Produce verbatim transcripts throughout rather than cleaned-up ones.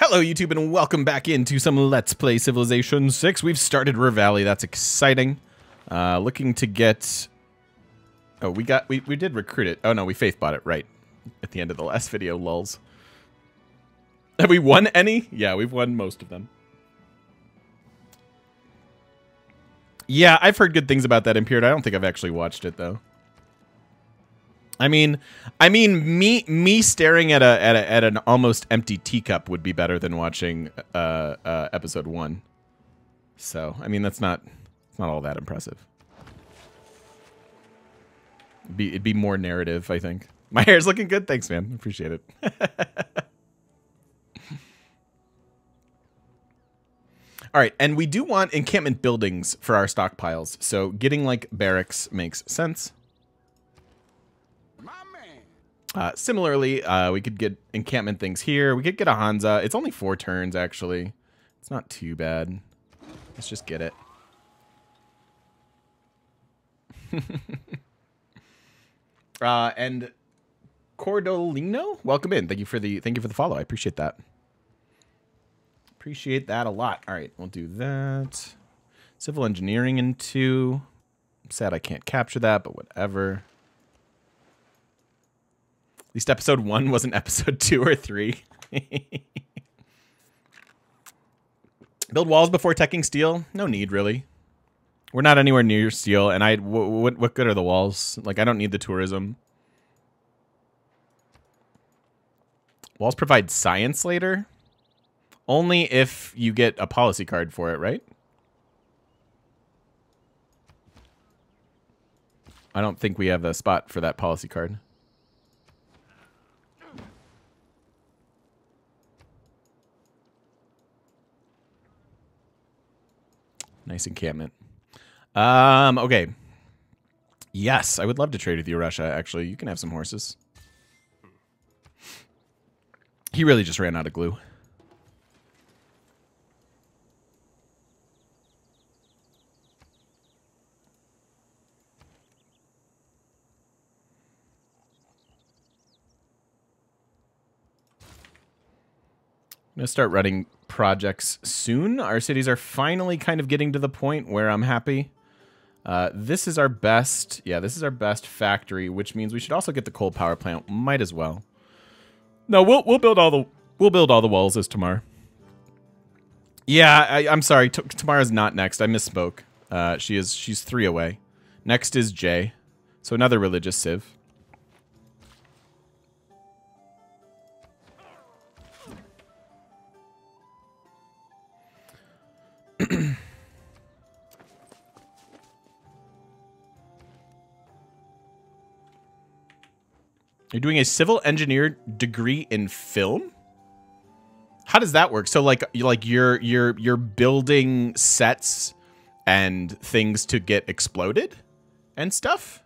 Hello YouTube and welcome back into some Let's Play Civilization six. We've started Revali, that's exciting. Uh, looking to get... Oh, we got... We, we did recruit it. Oh no, we faith bought it, right. At the end of the last video, lulz. Have we won any? Yeah, we've won most of them. Yeah, I've heard good things about that Imperator. I don't think I've actually watched it though. I mean, I mean, me me staring at a at a, at an almost empty teacup would be better than watching uh, uh, episode one. So, I mean, that's not not all that impressive. It'd be, it'd be more narrative, I think. My hair's looking good, thanks, man. Appreciate it. All right, and we do want encampment buildings for our stockpiles, so getting like barracks makes sense. Uh, similarly, uh, we could get encampment things here. We could get a Hansa. It's only four turns, actually. It's not too bad. Let's just get it. uh, and Cordolino, welcome in. Thank you for the thank you for the follow. I appreciate that. Appreciate that a lot. All right, we'll do that. Civil engineering in two. I'm sad I can't capture that, but whatever. At least episode one wasn't episode two or three. Build walls before teching steel? No need, really. We're not anywhere near steel, and I w w what good are the walls? Like, I don't need the tourism. Walls provide science later? Only if you get a policy card for it, right? I don't think we have the spot for that policy card. Nice encampment. Um, okay. Yes, I would love to trade with you, Russia, actually. You can have some horses. He really just ran out of glue. I'm going to start running projects soon. Our cities are finally kind of getting to the point where I'm happy. Uh, this is our best. Yeah, this is our best factory, which means we should also get the coal power plant. Might as well. No, we'll we'll build all the we'll build all the walls as Tamar. Yeah, I, I'm sorry. T Tamara's not next. I misspoke. Uh, she is. She's three away. Next is Jay. So another religious civ. You're doing a civil engineer degree in film? How does that work? So like like you're you're you're building sets and things to get exploded and stuff?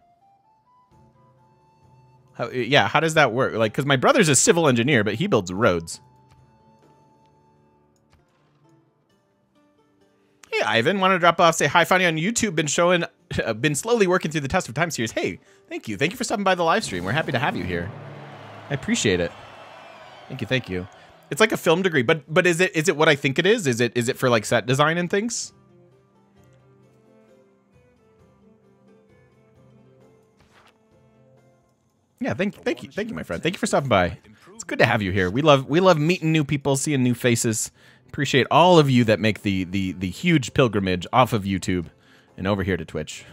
How, yeah, how does that work? Like, cuz my brother's a civil engineer, but he builds roads. Hey, Ivan, want to drop off, say hi, funny on YouTube, been showing, uh, been slowly working through the Test of Time series. Hey, thank you. Thank you for stopping by the live stream. We're happy to have you here. I appreciate it. Thank you, thank you. It's like a film degree, but but is it is it what I think it is? Is it is it for like set design and things? Yeah, thank thank you. Thank you, my friend. Thank you for stopping by. It's good to have you here. We love we love meeting new people, seeing new faces. Appreciate all of you that make the, the, the huge pilgrimage off of YouTube and over here to Twitch.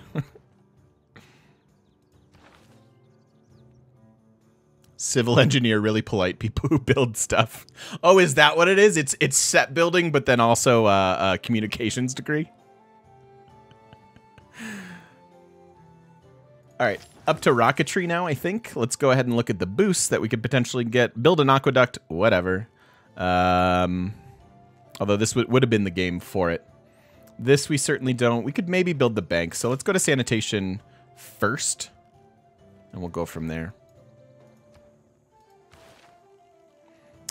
Civil engineer, really polite people who build stuff. Oh, is that what it is? It's it's set building, but then also uh, a communications degree. All right, up to rocketry now, I think. Let's go ahead and look at the boosts that we could potentially get. Build an aqueduct, whatever. Um... Although this would, would have been the game for it. This we certainly don't. We could maybe build the bank. So let's go to sanitation first. And we'll go from there.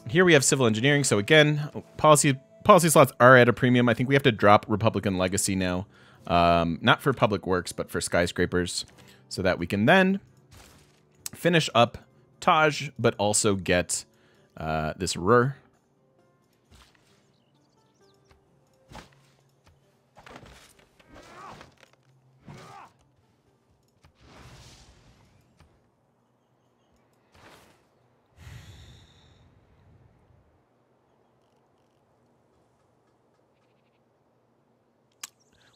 Here we have civil engineering. So again, policy policy slots are at a premium. I think we have to drop Republican Legacy now. Um, not for public works, but for skyscrapers. So that we can then finish up Taj, but also get uh, this Ruhr.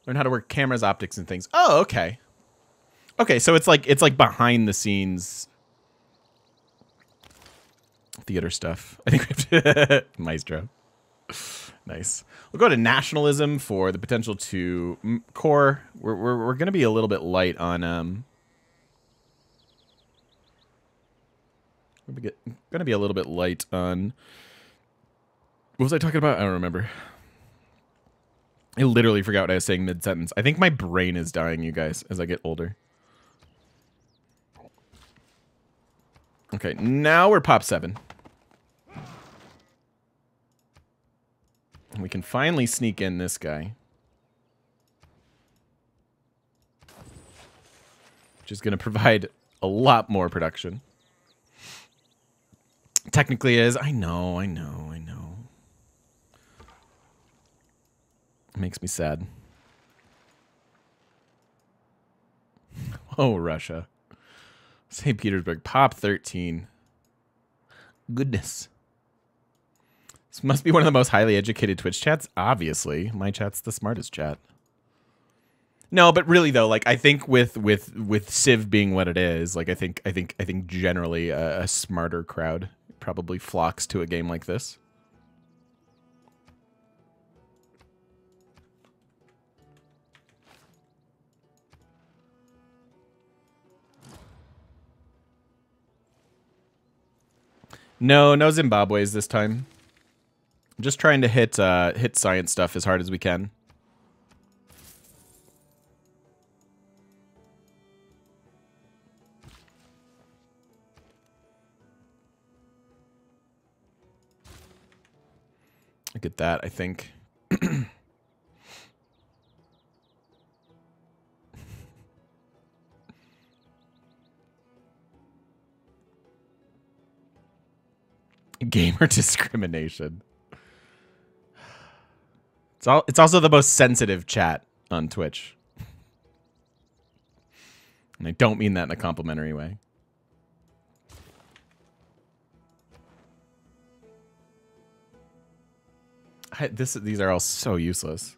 Learn how to work cameras, optics, and things. Oh, okay. Okay, so it's like it's like behind the scenes theater stuff. I think we have to Maestro. Nice. We'll go to nationalism for the potential to core. We're we're, we're going to be a little bit light on um. We're going to be a little bit light on. What was I talking about? I don't remember. I literally forgot what I was saying mid-sentence. I think my brain is dying, you guys, as I get older. Okay, now we're pop seven. And we can finally sneak in this guy. Which is going to provide a lot more production. Technically is. I know, I know, I know. It makes me sad. Oh, Russia. Saint Petersburg. Pop thirteen. Goodness. This must be one of the most highly educated Twitch chats. Obviously. My chat's the smartest chat. No, but really though, like I think with with with Civ being what it is, like I think I think I think generally a, a smarter crowd probably flocks to a game like this. No, no Zimbabwe's this time. I'm just trying to hit uh, hit science stuff as hard as we can. Look at that, I think. Gamer discrimination. It's all it's also the most sensitive chat on Twitch. And I don't mean that in a complimentary way. I, this these are all so useless.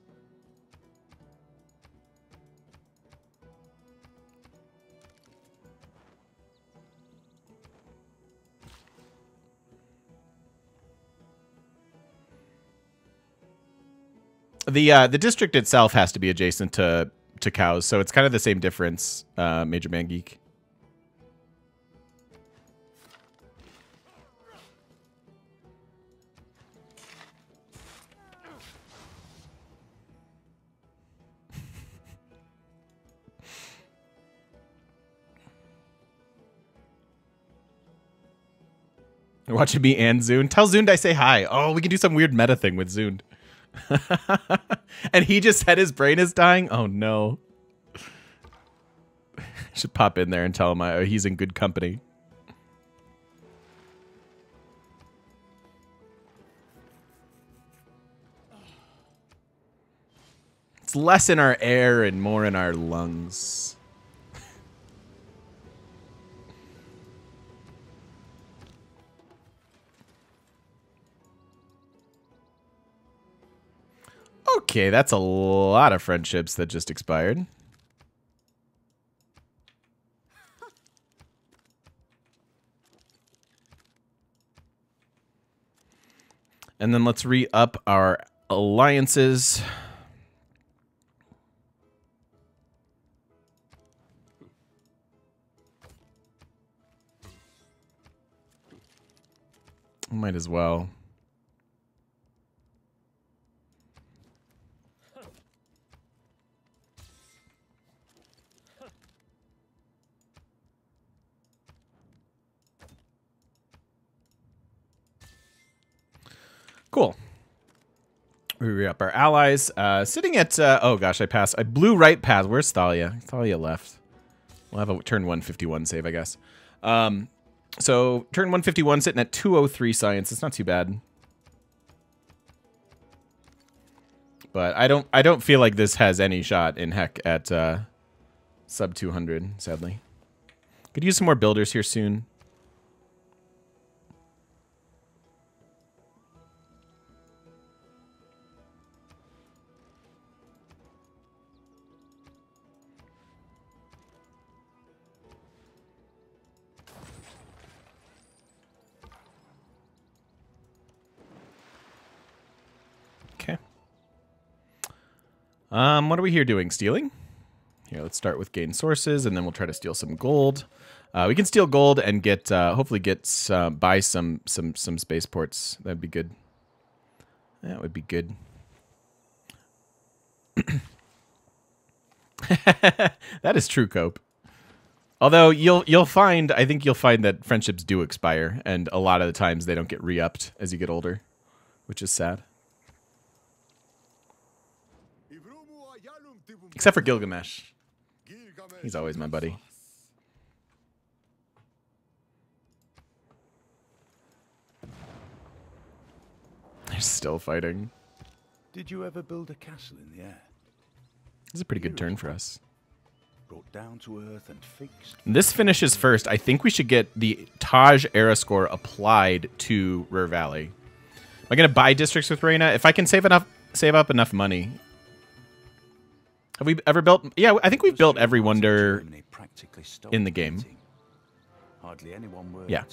The uh, the district itself has to be adjacent to to cows, so it's kind of the same difference, uh, Major Man Geek. Watching me and Zune. Tell Zune I say hi. Oh, we can do some weird meta thing with Zune. And he just said his brain is dying. Oh no! I should pop in there and tell him I, oh, he's in good company. It's less in our air and more in our lungs. Okay, that's a lot of friendships that just expired. And then let's re-up our alliances. Might as well. Cool. We re-up our allies. Uh, sitting at... Uh, oh, gosh, I passed. I blew right past. Where's Thalia? Thalia left. We'll have a turn one fifty-one save, I guess. Um, so, turn one fifty-one, sitting at two oh three science. It's not too bad. But I don't I don't feel like this has any shot in heck at uh, sub two hundred, sadly. Could use some more builders here soon. Um, what are we here doing? Stealing? Here, let's start with gain sources, and then we'll try to steal some gold. Uh, we can steal gold and get, uh, hopefully get, uh, buy some, some, some spaceports. That'd be good. That would be good. That is true, Cope. Although you'll you'll find, I think you'll find that friendships do expire, and a lot of the times they don't get re-upped as you get older, which is sad. Except for Gilgamesh. He's always my buddy. They're still fighting. Did you ever build a castle in the air? This is a pretty good turn for us. Brought down to earth and fixed. This finishes first. I think we should get the Taj era score applied to Revali. Am I going to buy districts with Reina? If I can save enough, save up enough money. Have we ever built? Yeah, I think we've built every wonder in the game. Hardly anyone worked. Yeah.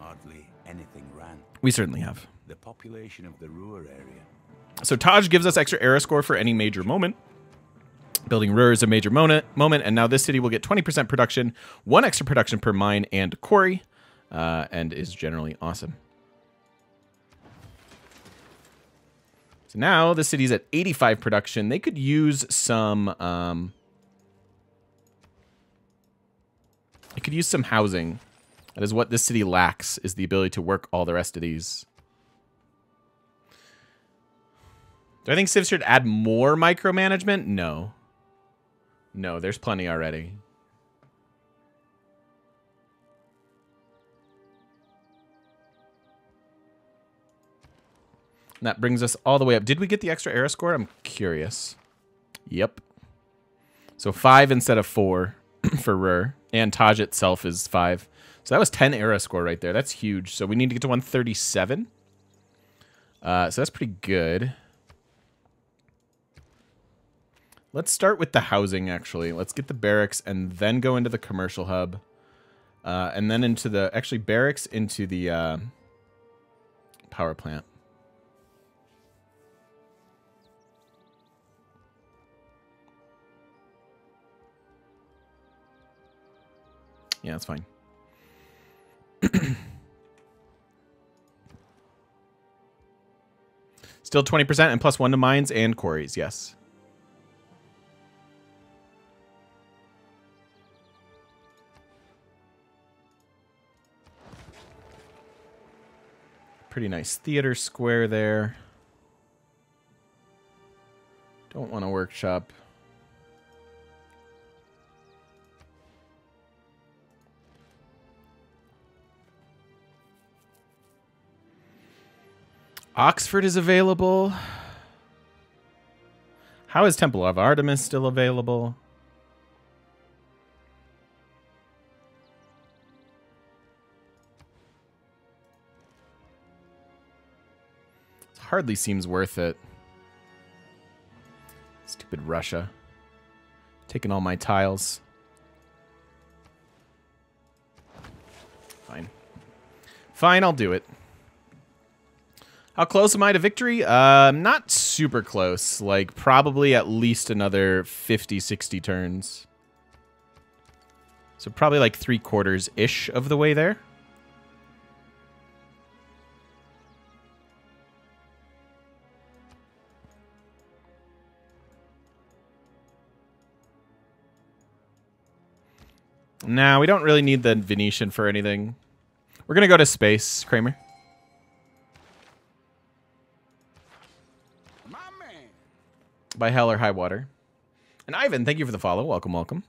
Hardly anything ran. We certainly have. The population of the Ruhr area. So Taj gives us extra era score for any major moment. Building Ruhr is a major moment, moment, and now this city will get twenty percent production, one extra production per mine and quarry, uh, and is generally awesome. So now the city's at eighty-five production. They could use some. Um, they could use some housing. That is what this city lacks: is the ability to work all the rest of these. Do I think Civ should add more micromanagement? No. No, there's plenty already. And that brings us all the way up. Did we get the extra era score? I'm curious. Yep. So five instead of four for Ruhr. And Taj itself is five. So that was ten era score right there. That's huge. So we need to get to one thirty-seven. Uh, so that's pretty good. Let's start with the housing, actually. Let's get the barracks and then go into the commercial hub. Uh, and then into the... Actually, barracks into the uh, power plant. Yeah, that's fine. Still twenty percent and plus one to mines and quarries, yes. Pretty nice theater square there. Don't want a workshop. Oxford is available. How is Temple of Artemis still available? Hardly seems worth it. Stupid Russia. Taking all my tiles. Fine. Fine, I'll do it. How close am I to victory? Uh, not super close. Like, probably at least another fifty, sixty turns. So probably like three quarters-ish of the way there. Nah, we don't really need the Venetian for anything. We're going to go to space, Kramer. My man. By hell or high water. And Ivan, thank you for the follow. Welcome, welcome.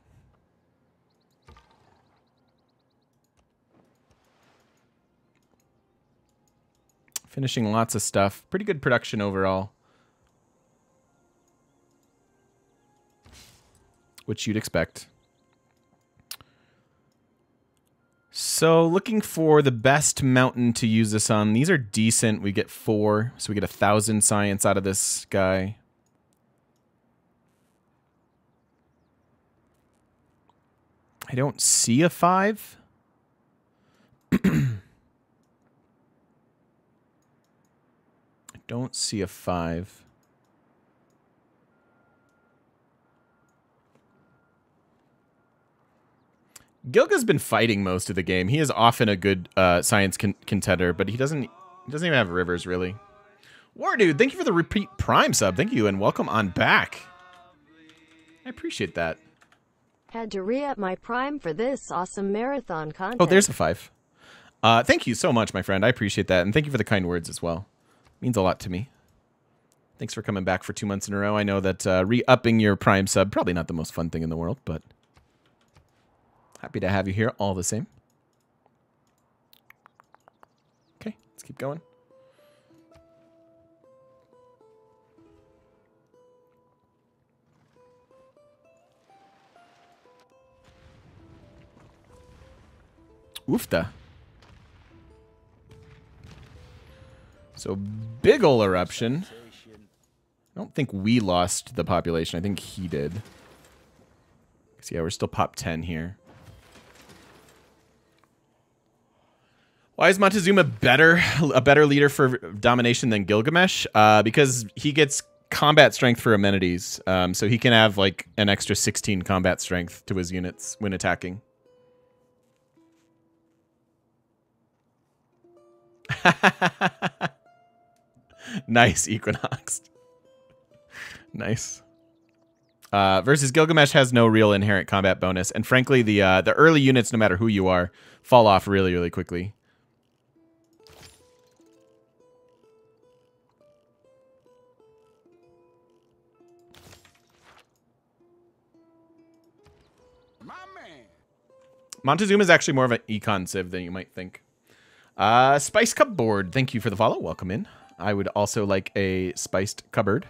Finishing lots of stuff. Pretty good production overall. Which you'd expect. So, looking for the best mountain to use this on. These are decent. We get four, so we get a thousand science out of this guy. I don't see a five. I don't see a five. Gilga's been fighting most of the game. He is often a good uh, science con contender, but he doesn't he doesn't even have rivers, really. War Dude, thank you for the repeat prime sub. Thank you, and welcome on back. I appreciate that. Had to re-up my prime for this awesome marathon contest. Oh, there's a five. Uh, thank you so much, my friend. I appreciate that, and thank you for the kind words as well. It means a lot to me. Thanks for coming back for two months in a row. I know that uh, re-upping your prime sub, probably not the most fun thing in the world, but happy to have you here all the same. Okay, let's keep going. Oofta. So, big ol' eruption. I don't think we lost the population. I think he did. Because, yeah, we're still pop ten here. Why is Montezuma better, a better leader for domination than Gilgamesh? Uh, because he gets combat strength for amenities. Um, so he can have, like, an extra sixteen combat strength to his units when attacking. Nice, Equinox. Nice. Uh, versus Gilgamesh has no real inherent combat bonus, and frankly, the uh, the early units, no matter who you are, fall off really, really quickly. My man. Montezuma is actually more of an econ civ than you might think. Uh, Spice Cupboard, thank you for the follow. Welcome in. I would also like a spiced cupboard.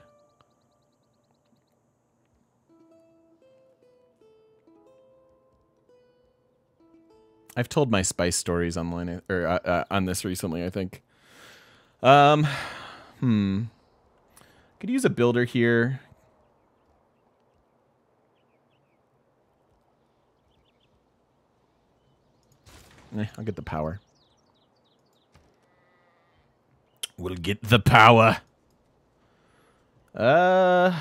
I've told my spice stories online or uh, uh, on this recently, I think. Um, hmm. Could use a builder here. Eh, I'll get the power. We'll get the power. Uh,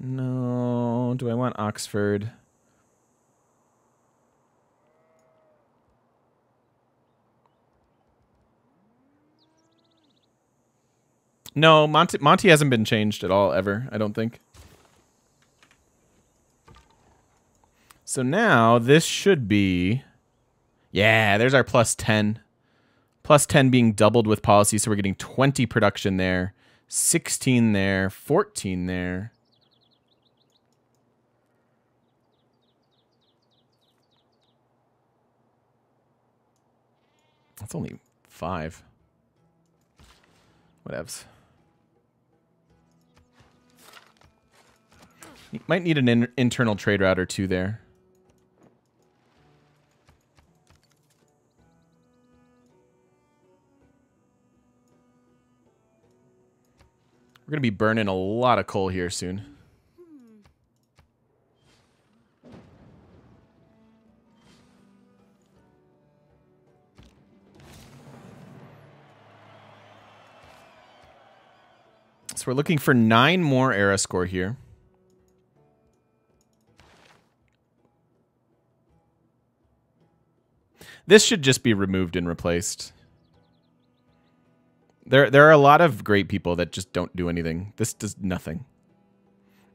no. Do I want Oxford? No, Monty, Monty hasn't been changed at all ever, I don't think. So now this should be... Yeah, there's our plus ten. Plus ten being doubled with policy, so we're getting twenty production there, sixteen there, fourteen there. That's only five. Whatevs. You might need an in internal trade route or two there. We're going to be burning a lot of coal here soon. So we're looking for nine more era score here. This should just be removed and replaced. There, there are a lot of great people that just don't do anything. This does nothing.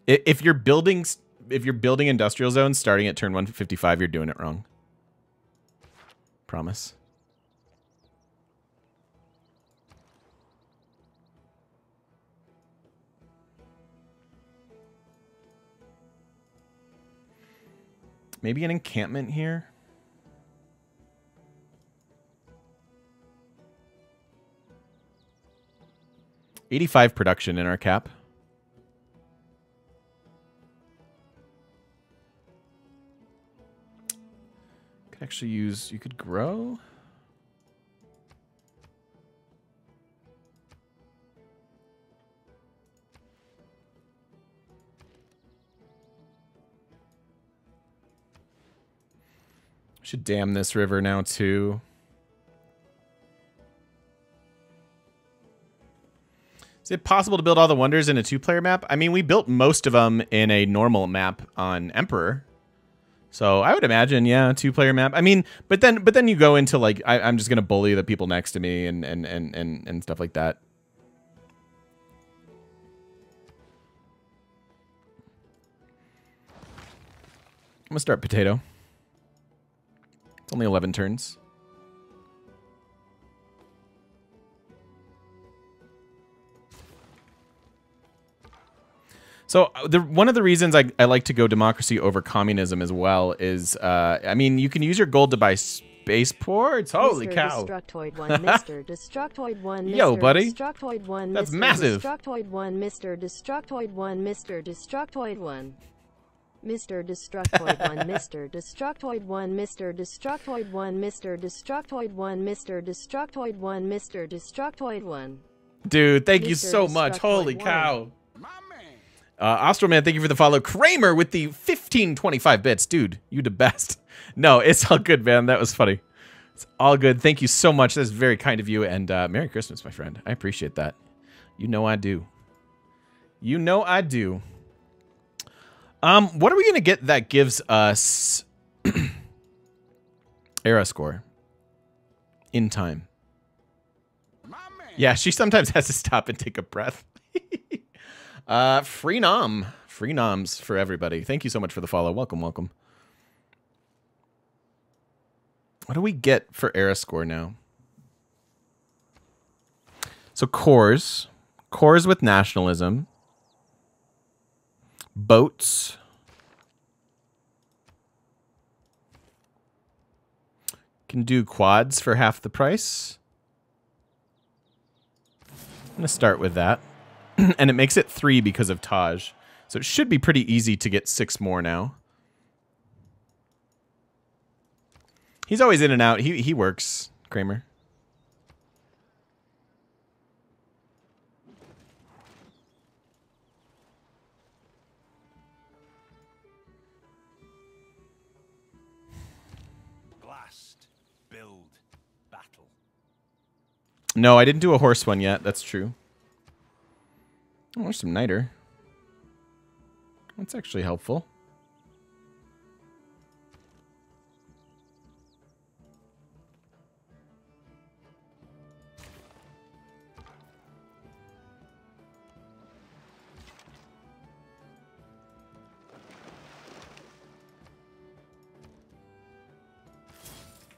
If you're building, if you're building industrial zones starting at turn one fifty-five, you're doing it wrong. Promise. Maybe an encampment here. eighty-five production in our cap. Could actually use, you could grow. Should dam this river now too. Is it possible to build all the wonders in a two-player map? I mean, we built most of them in a normal map on Emperor. So I would imagine, yeah, two-player map. I mean, but then but then you go into, like, I, I'm just going to bully the people next to me and, and, and, and, and stuff like that. I'm going to start potato. It's only eleven turns. So the, one of the reasons I, I like to go democracy over communism as well is, uh, I mean, you can use your gold to buy spaceports. Holy Mister cow. Destructoid one, Mister Destructoid one, Mister Yo, buddy. Destructoid one, that's Mister massive. Destructoid one, Mister Destructoid one, Mister Destructoid one. Mister Destructoid one, Mister Destructoid one, Mister Destructoid one, Mister Destructoid one, Mister Destructoid one, Mister Destructoid one. Dude, thank Mister you so much. Holy one. Cow. Uh, Astroman, thank you for the follow. Kramer with the fifteen twenty-five bits. Dude, you the best. No, it's all good, man. That was funny. It's all good. Thank you so much. That's very kind of you. And uh, Merry Christmas, my friend. I appreciate that. You know I do. You know I do. Um, what are we going to get that gives us era score in time? Yeah, she sometimes has to stop and take a breath. Uh, free nom. Free noms for everybody. Thank you so much for the follow. Welcome, welcome. What do we get for era score now? So cores. Cores with nationalism. Boats. Can do quads for half the price. I'm going to start with that. And it makes it three because of Taj. So it should be pretty easy to get six more now. He's always in and out. He, he works, Kramer. Blast, build, battle. No, I didn't do a horse one yet. That's true. Oh, there's some niter. That's actually helpful.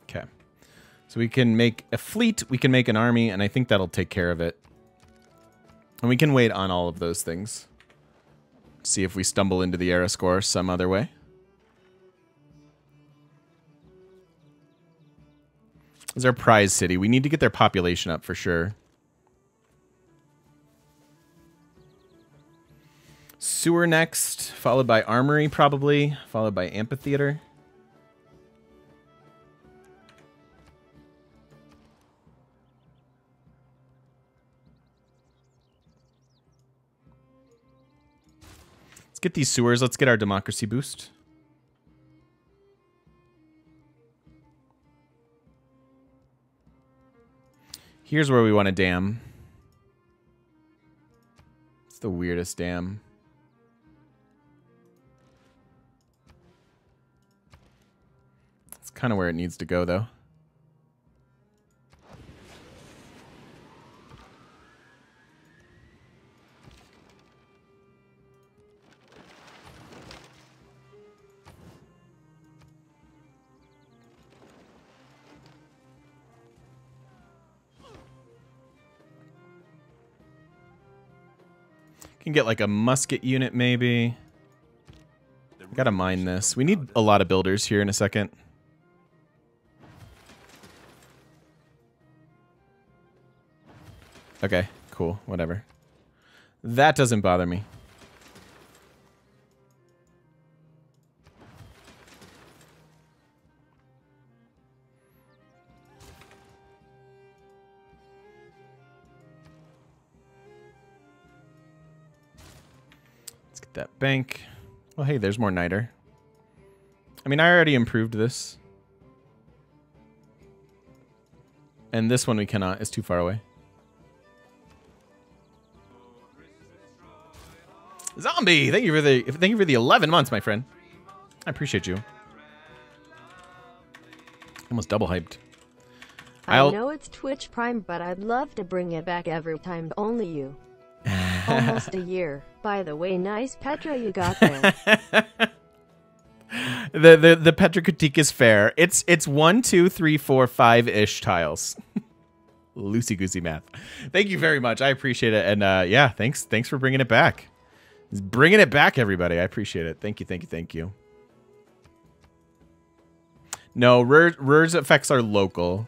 Okay. So we can make a fleet, we can make an army, and I think that'll take care of it. And we can wait on all of those things. See if we stumble into the era score some other way. This is our prize city. We need to get their population up for sure. Sewer next, followed by armory probably, followed by amphitheater. Get these sewers. Let's get our democracy boost. Here's where we want a dam. It's the weirdest dam. It's kind of where it needs to go, though. Can get like a musket unit maybe. We gotta mine this. We need a lot of builders here in a second. Okay, cool, whatever. That doesn't bother me. That bank. Well, hey, there's more niter. I mean, I already improved this. And this one we cannot. It's too far away. Zombie! Thank you for the thank you for the eleven months, my friend. I appreciate you. Almost double hyped. I'll... I know it's Twitch Prime, but I'd love to bring it back every time, only you. Almost a year. By the way, nice Petra you got there. the, the the Petra critique is fair. It's it's one, two, three, four, five ish tiles. Loosey goosey math. Thank you very much. I appreciate it. And uh, yeah, thanks thanks for bringing it back. It's bringing it back, everybody. I appreciate it. Thank you, thank you, thank you. No, Ruhr, Ruhr's effects are local.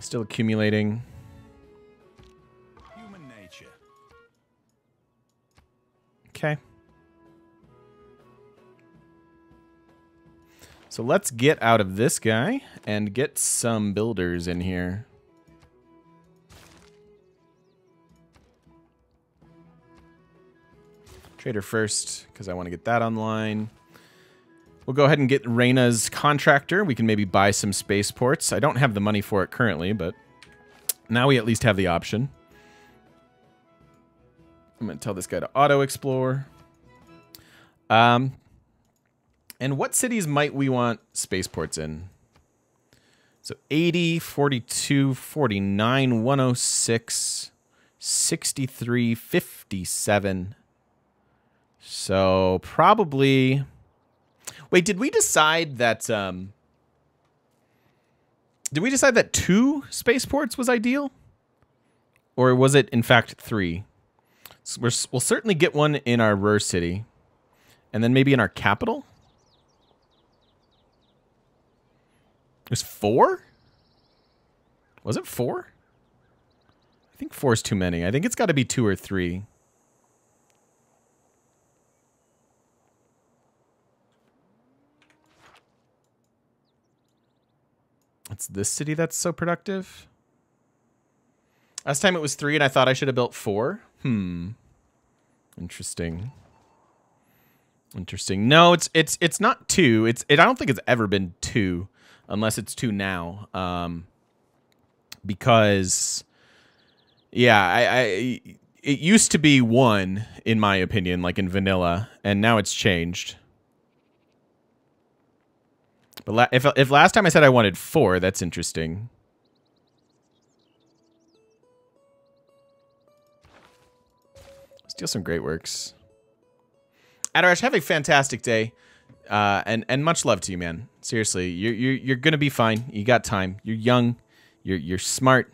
Still accumulating. Human nature. Okay. So let's get out of this guy and get some builders in here. Trader first, because I want to get that online. We'll go ahead and get Reina's contractor. We can maybe buy some spaceports. I don't have the money for it currently, but now we at least have the option. I'm going to tell this guy to auto-explore. Um, and what cities might we want spaceports in? So eighty, forty-two, forty-nine, one oh six, sixty-three, fifty-seven. So probably... Wait, did we decide that, um, did we decide that two spaceports was ideal? Or was it, in fact, three? So we're, we'll certainly get one in our Ruhr city. And then maybe in our capital? There's four? Was it four? I think four is too many. I think it's got to be two or three. It's this city that's so productive. Last time it was three, and I thought I should have built four. Hmm. Interesting. Interesting. No, it's it's it's not two. It's it. I don't think it's ever been two, unless it's two now. Um. Because, yeah, I, I it used to be one in my opinion, like in vanilla, and now it's changed. But la if, if last time I said I wanted four, that's interesting. Steal some great works. Adarash, have a fantastic day. Uh, and, and much love to you, man. Seriously, you're, you're, you're going to be fine. You got time. You're young. You're, you're smart.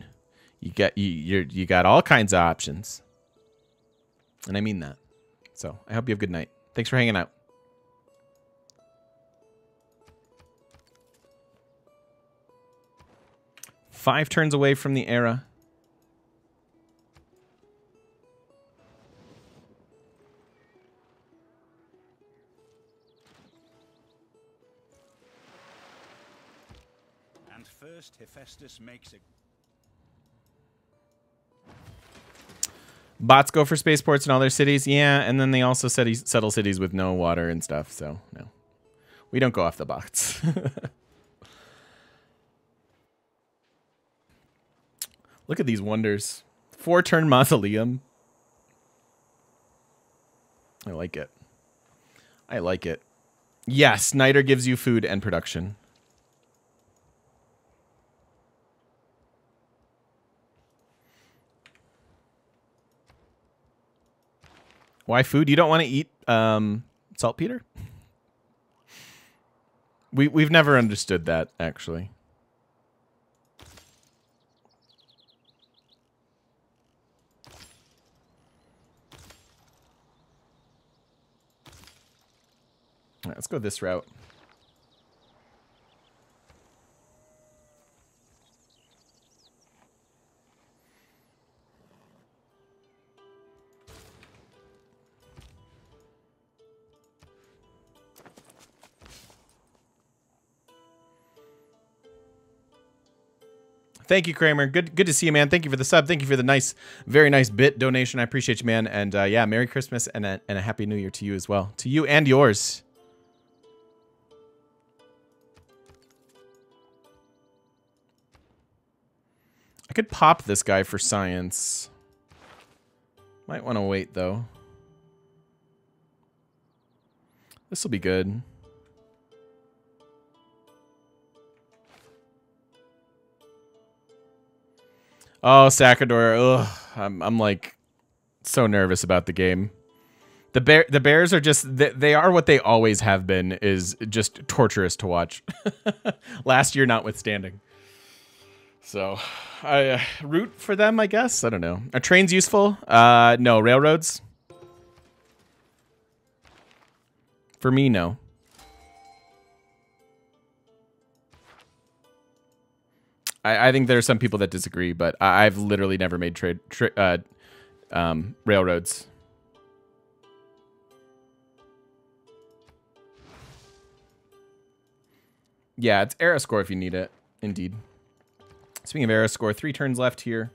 You got, you, you're, you got all kinds of options. And I mean that. So I hope you have a good night. Thanks for hanging out. Five turns away from the era. And first Hephaestus makes a... Bots go for spaceports in all their cities. Yeah, and then they also settle cities with no water and stuff. So, no. We don't go off the bots. Look at these wonders. Four-turn mausoleum. I like it. I like it. Yes, Snyder gives you food and production. Why food? You don't want to eat um, saltpeter? We, we've never understood that, actually. All right, let's go this route. Thank you, Kramer. Good, good to see you, man. Thank you for the sub. Thank you for the nice, very nice bit donation. I appreciate you, man. And uh, yeah, Merry Christmas and a, and a Happy New Year to you as well. To you and yours. I could pop this guy for science. Might want to wait, though. This will be good. Oh, Sackador. Ugh, I'm I'm like so nervous about the game. The bear the bears are just they, they are what they always have been, is just torturous to watch. Last year notwithstanding. So, I uh, root for them, I guess. I don't know. Are trains useful? Uh no, railroads. For me, no. I, I think there are some people that disagree, but I, I've literally never made trade tra uh, um, railroads. Yeah, it's era score if you need it. Indeed. Speaking of era score, three turns left here.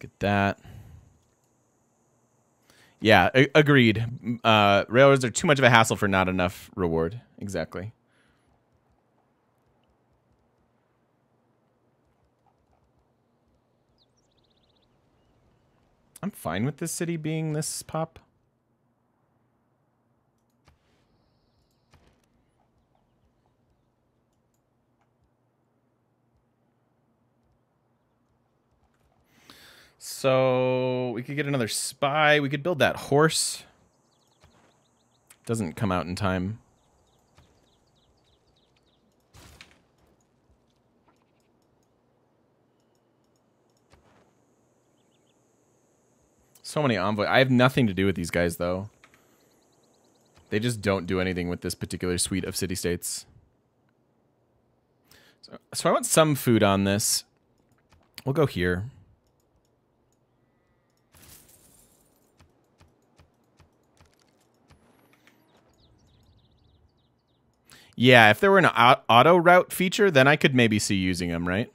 Get that. Yeah, agreed. Uh, railroads are too much of a hassle for not enough reward. Exactly. I'm fine with this city being this pop. So we could get another spy. We could build that horse. Doesn't come out in time. So many envoy. I have nothing to do with these guys, though. They just don't do anything with this particular suite of city-states. So, so I want some food on this. We'll go here. Yeah, if there were an auto route feature, then I could maybe see using them, right?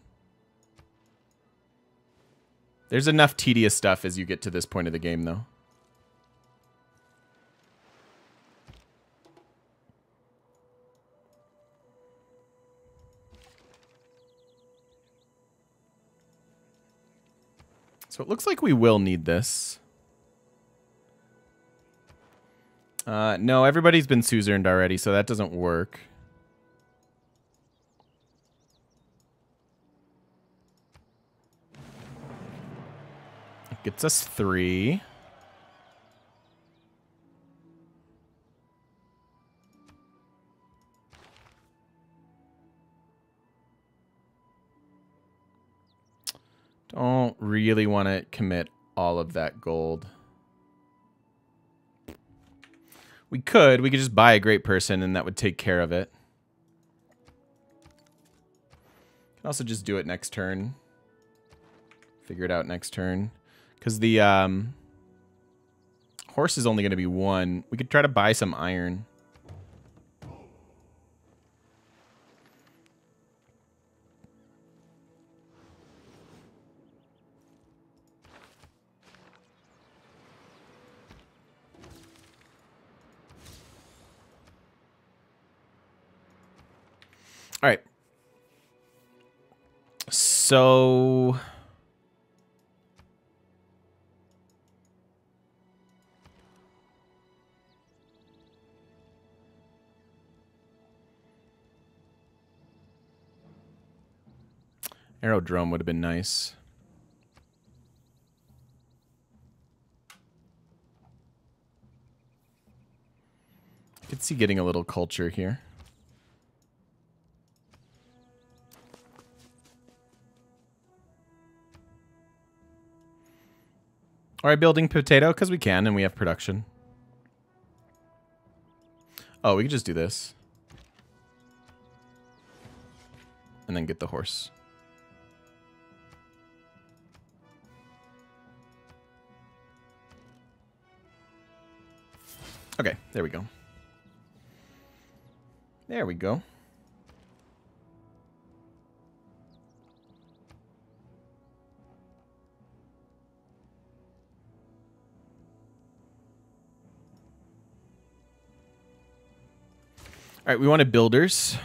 There's enough tedious stuff as you get to this point of the game, though. So it looks like we will need this. Uh, no, everybody's been suzerained already, so that doesn't work. Gets us three. Don't really want to commit all of that gold. We could. We could just buy a great person, and that would take care of it. Can also just do it next turn. Figure it out next turn. Because the um, horse is only going to be one. We could try to buy some iron. All right. So... aerodrome would have been nice. I could see getting a little culture here. All right, building potato, because we can and we have production. Oh, we can just do this. And then get the horse. Okay, there we go. There we go. All right, we wanted builders.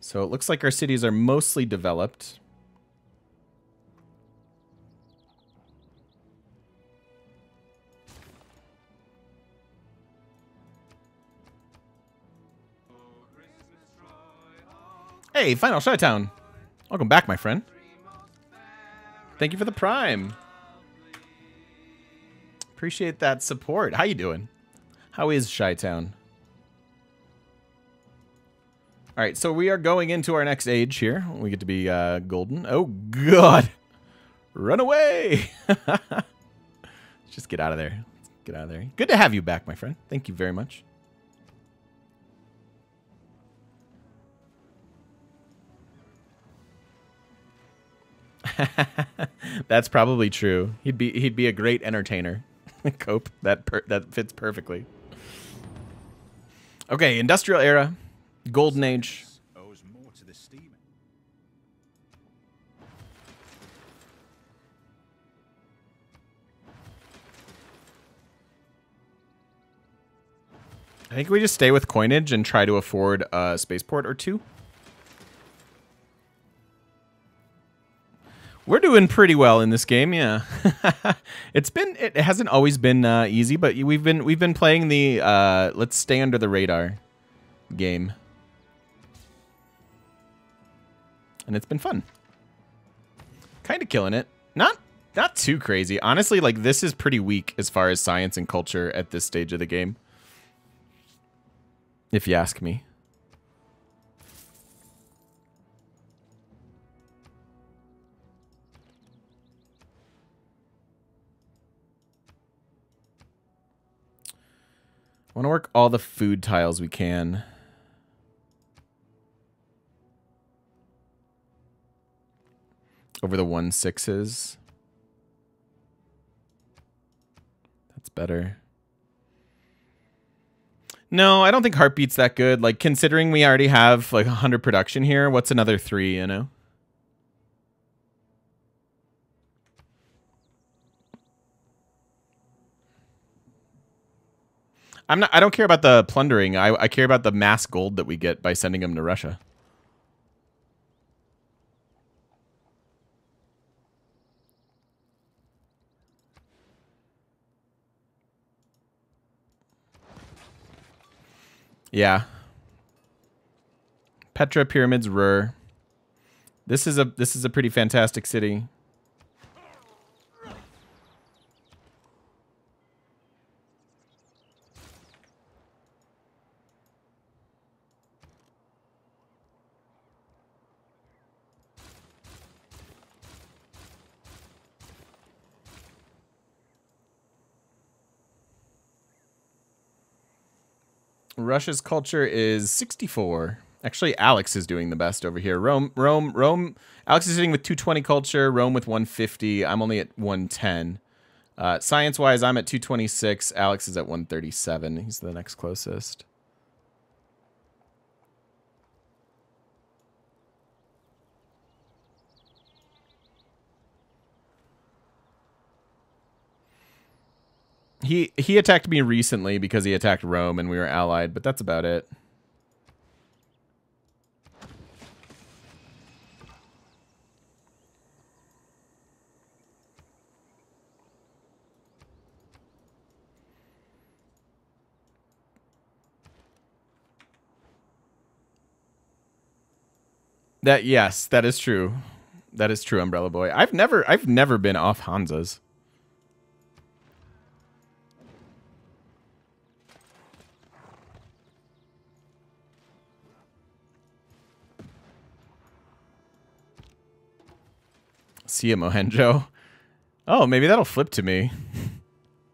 So it looks like our cities are mostly developed. Hey, Final Shytown. Welcome back, my friend. Thank you for the prime. Appreciate that support. How you doing? How is Shytown? All right, so we are going into our next age here. We get to be uh, golden. Oh, God. Run away. Let's just get out of there. Let's get out of there. Good to have you back, my friend. Thank you very much. That's probably true. He'd be he'd be a great entertainer. Cope. That per that fits perfectly. Okay, industrial era. Golden Age. I think we just stay with coinage and try to afford a spaceport or two. We're doing pretty well in this game, yeah. It's been it hasn't always been uh, easy, but we've been we've been playing the uh, let's stay under the radar game. And it's been fun. Kind of killing it. Not not too crazy. Honestly, like this is pretty weak as far as science and culture at this stage of the game. If you ask me. I want to work all the food tiles we can. Over the one sixes. That's better. No, I don't think Heartbeat's that good. Like, considering we already have, like, one hundred production here, what's another three, you know? I'm not, I don't care about the plundering. I, I care about the mass gold that we get by sending them to Russia. Yeah. Petra, Pyramids, Ruhr. This is a this is a pretty fantastic city. Russia's culture is sixty-four. Actually, Alex is doing the best over here. Rome, Rome, Rome. Alex is sitting with two twenty culture. Rome with one fifty. I'm only at one ten. Uh, Science-wise, I'm at two twenty-six. Alex is at one thirty-seven. He's the next closest. He he attacked me recently because he attacked Rome and we were allied, but that's about it. That yes, that is true. That is true, Umbrella Boy. I've never I've never been off Hansa's. See a Mohenjo. Oh, maybe that'll flip to me.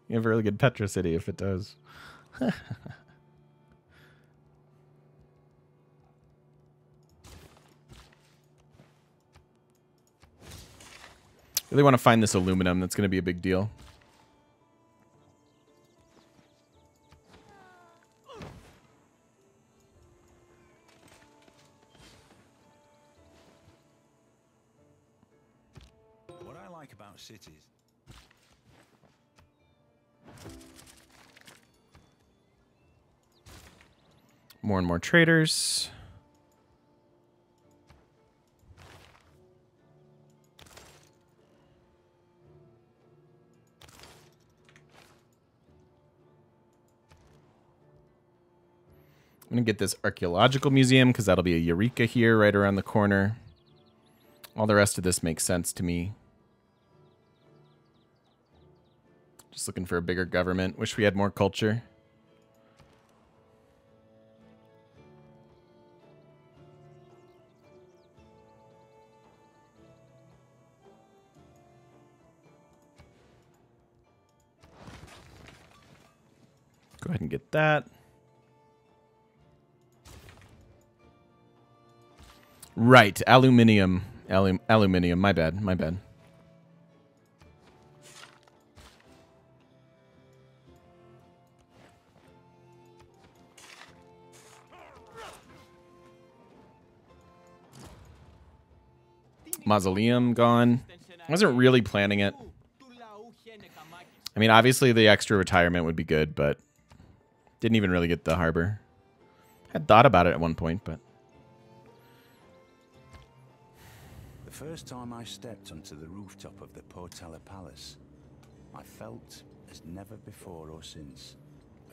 You have a really good Petra city if it does. Really want to find this aluminum. That's going to be a big deal. Cities. more and more traders. I'm going to get this archaeological museum because that'll be a Eureka here right around the corner. All the rest of this makes sense to me. Just looking for a bigger government. Wish we had more culture. Go ahead and get that. Right, aluminium, Alum aluminium, my bad, my bad. Mausoleum gone. I wasn't really planning it. I mean, obviously the extra retirement would be good, but didn't even really get the harbor. I had thought about it at one point, but... First time I stepped onto the rooftop of the Portella Palace, I felt as never before or since,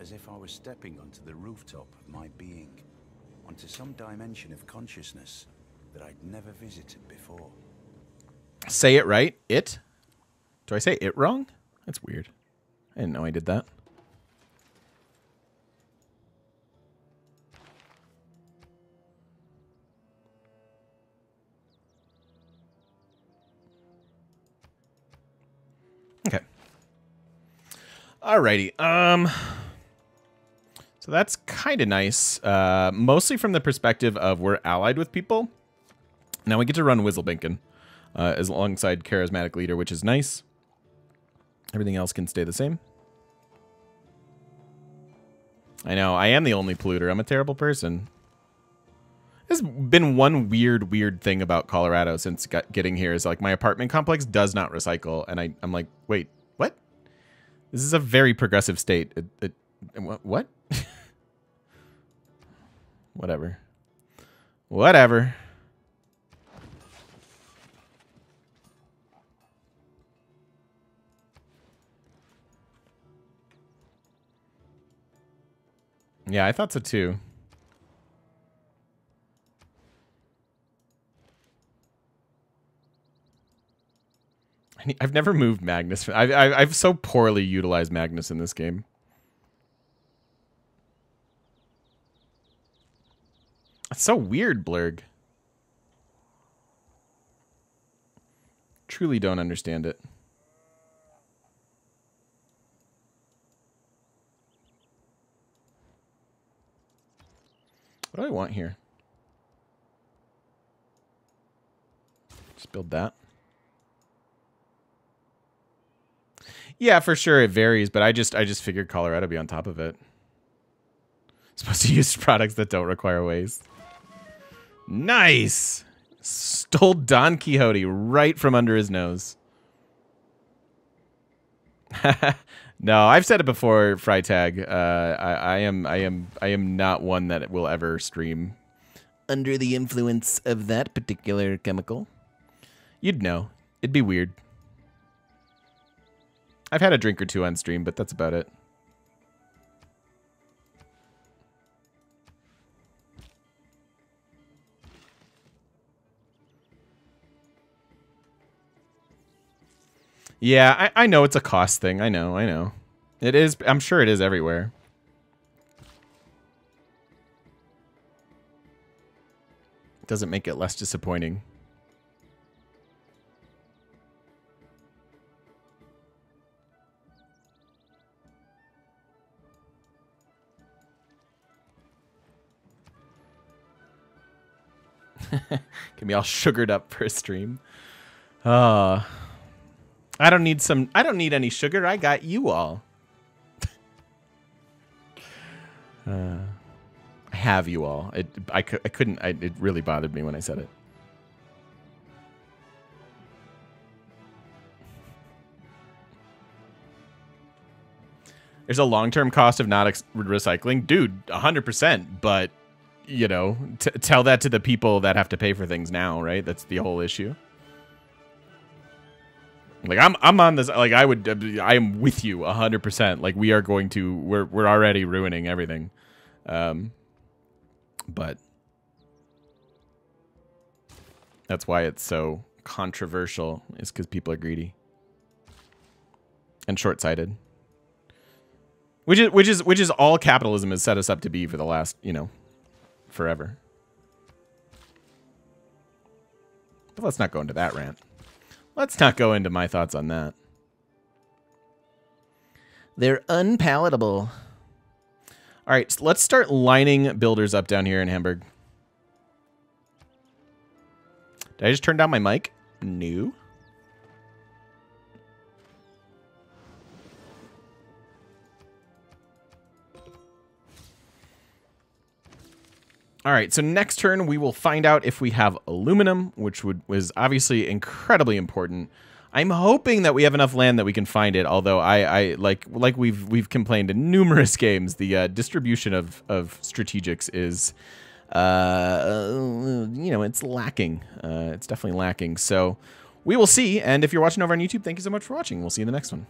as if I was stepping onto the rooftop of my being, onto some dimension of consciousness that I'd never visited before. Say it right, it? Do I say it wrong? That's weird. I didn't know I did that. Okay. Alrighty. Um, so that's kind of nice. Uh, mostly from the perspective of we're allied with people. Now we get to run Wizzlebinken uh, as alongside Charismatic Leader, which is nice. Everything else can stay the same. I know. I am the only polluter. I'm a terrible person. There's been one weird, weird thing about Colorado since getting here is like my apartment complex does not recycle. And I, I'm like, wait, what? This is a very progressive state. It, it, what? Whatever. Whatever. Yeah, I thought so too. I've never moved Magnus. I've, I've so poorly utilized Magnus in this game. That's so weird, Blurg. Truly don't understand it. What do I want here? Just build that. Yeah, for sure it varies, but I just I just figured Colorado would be on top of it. Supposed to use products that don't require waste. Nice! Stole Don Quixote right from under his nose. No, I've said it before, Freitag. Uh, I, I am I am I am not one that will ever stream under the influence of that particular chemical. You'd know. It'd be weird. I've had a drink or two on stream, but that's about it. Yeah, I, I know it's a cost thing. I know, I know. It is, I'm sure it is everywhere. It doesn't make it less disappointing. Can be all sugared up for a stream. Uh, I don't need some. I don't need any sugar. I got you all. uh, I have you all. It, I, I couldn't. I, it really bothered me when I said it. There's a long-term cost of not ex recycling, dude. one hundred percent. But you know, t tell that to the people that have to pay for things now, right? That's the whole issue. Like, I'm, I'm on this, like, I would, I am with you one hundred percent. Like, we are going to, we're, we're already ruining everything. Um, but that's why it's so controversial, is because people are greedy and short-sighted. Which is, which is, which is all capitalism has set us up to be for the last, you know, forever. But let's not go into that rant. Let's not go into my thoughts on that. They're unpalatable. All right, so let's start lining builders up down here in Hamburg. Did I just turn down my mic? No. All right, so next turn we will find out if we have aluminum, which would was obviously incredibly important. I'm hoping that we have enough land that we can find it. Although I, I like like we've we've complained in numerous games, the uh, distribution of of strategics is, uh, you know, it's lacking. Uh, it's definitely lacking. So we will see. And if you're watching over on YouTube, thank you so much for watching. We'll see you in the next one.